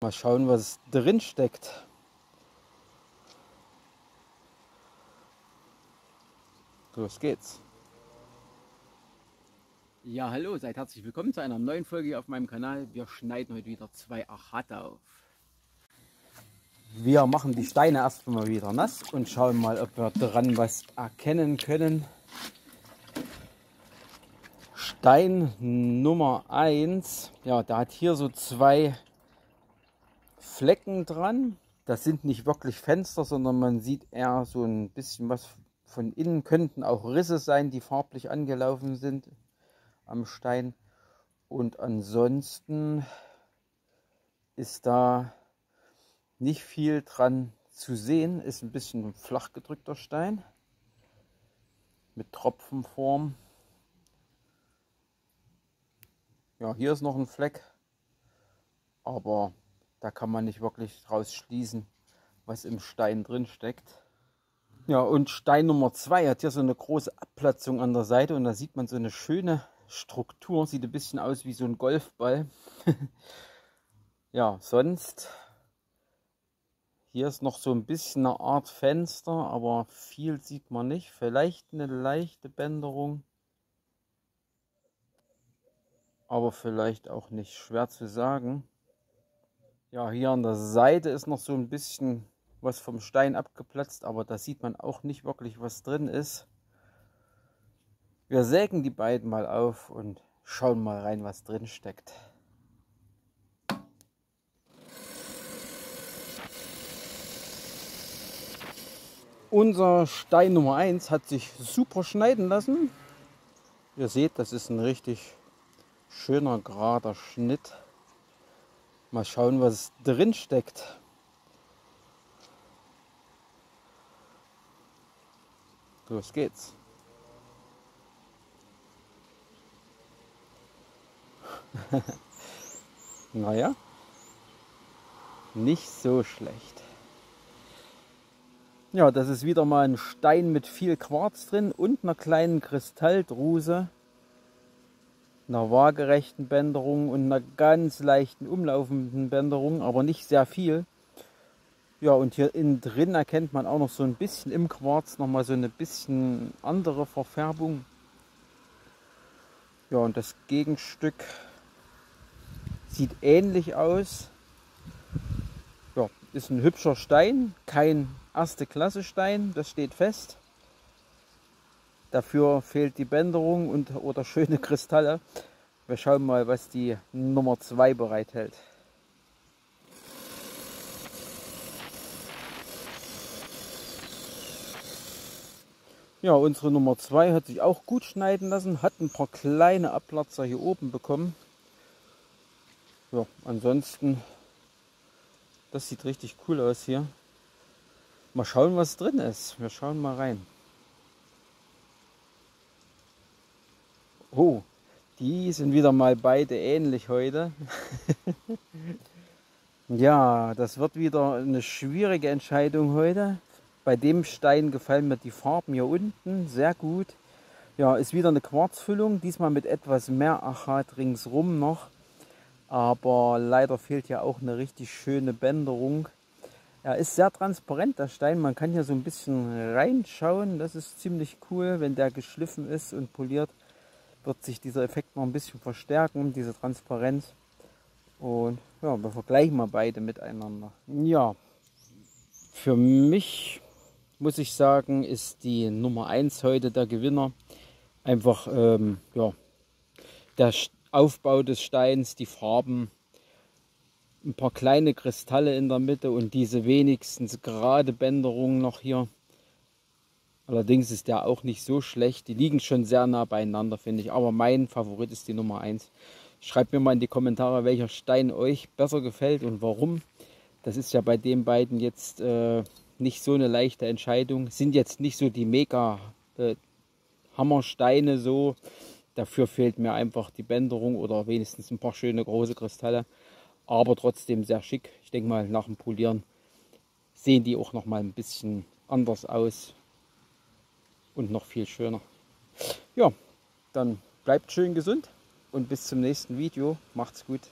Mal schauen, was drin steckt. Los geht's. Ja, hallo, seid herzlich willkommen zu einer neuen Folge auf meinem Kanal. Wir schneiden heute wieder zwei Achat auf. Wir machen die Steine erstmal wieder nass und schauen mal, ob wir dran was erkennen können. Stein Nummer 1, ja, der hat hier so zwei Flecken dran, das sind nicht wirklich Fenster, sondern man sieht eher so ein bisschen was von innen, könnten auch Risse sein, die farblich angelaufen sind am Stein. Und ansonsten ist da nicht viel dran zu sehen, ist ein bisschen ein flach gedrückter Stein mit Tropfenform. Ja, hier ist noch ein Fleck, aber da kann man nicht wirklich draus schließen, was im Stein drin steckt. Ja, und Stein Nummer 2 hat hier so eine große Abplatzung an der Seite und da sieht man so eine schöne Struktur. Sieht ein bisschen aus wie so ein Golfball. Ja, sonst hier ist noch so ein bisschen eine Art Fenster, aber viel sieht man nicht. Vielleicht eine leichte Bänderung, aber vielleicht auch nicht, schwer zu sagen. Ja, hier an der Seite ist noch so ein bisschen was vom Stein abgeplatzt, aber da sieht man auch nicht wirklich, was drin ist. Wir sägen die beiden mal auf und schauen mal rein, was drin steckt. Unser Stein Nummer 1 hat sich super schneiden lassen. Ihr seht, das ist ein richtig schöner, gerader Schnitt. Mal schauen, was drin steckt. Los geht's. Naja, nicht so schlecht. Ja, das ist wieder mal ein Stein mit viel Quarz drin und einer kleinen Kristalldruse, einer waagerechten Bänderung und einer ganz leichten umlaufenden Bänderung, aber nicht sehr viel. Ja, und hier innen drin erkennt man auch noch so ein bisschen im Quarz nochmal so eine bisschen andere Verfärbung. Ja, und das Gegenstück sieht ähnlich aus. Ja, ist ein hübscher Stein, kein erste Klasse Stein, das steht fest. Dafür fehlt die Bänderung und oder schöne Kristalle. Wir schauen mal, was die Nummer 2 bereithält. Ja, unsere Nummer 2 hat sich auch gut schneiden lassen, hat ein paar kleine Abplatzer hier oben bekommen. Ja, ansonsten, das sieht richtig cool aus hier. Mal schauen, was drin ist. Wir schauen mal rein. Oh, die sind wieder mal beide ähnlich heute. Ja, das wird wieder eine schwierige Entscheidung heute. Bei dem Stein gefallen mir die Farben hier unten sehr gut. Ja, ist wieder eine Quarzfüllung, diesmal mit etwas mehr Achat ringsrum noch. Aber leider fehlt ja auch eine richtig schöne Bänderung. Er ist sehr transparent, der Stein. Man kann hier so ein bisschen reinschauen. Das ist ziemlich cool, wenn der geschliffen ist und poliert. Wird sich dieser Effekt noch ein bisschen verstärken, diese Transparenz. Und ja, wir vergleichen mal beide miteinander. Ja, für mich muss ich sagen, ist die Nummer 1 heute der Gewinner. Einfach ja, der Aufbau des Steins, die Farben, ein paar kleine Kristalle in der Mitte und diese wenigstens gerade Bänderungen noch hier. Allerdings ist der auch nicht so schlecht. Die liegen schon sehr nah beieinander, finde ich. Aber mein Favorit ist die Nummer 1. Schreibt mir mal in die Kommentare, welcher Stein euch besser gefällt und warum. Das ist ja bei den beiden jetzt nicht so eine leichte Entscheidung. Sind jetzt nicht so die mega Hammersteine so. Dafür fehlt mir einfach die Bänderung oder wenigstens ein paar schöne große Kristalle. Aber trotzdem sehr schick. Ich denke mal, nach dem Polieren sehen die auch nochmal ein bisschen anders aus. Und noch viel schöner. Ja, dann bleibt schön gesund und bis zum nächsten Video. Macht's gut.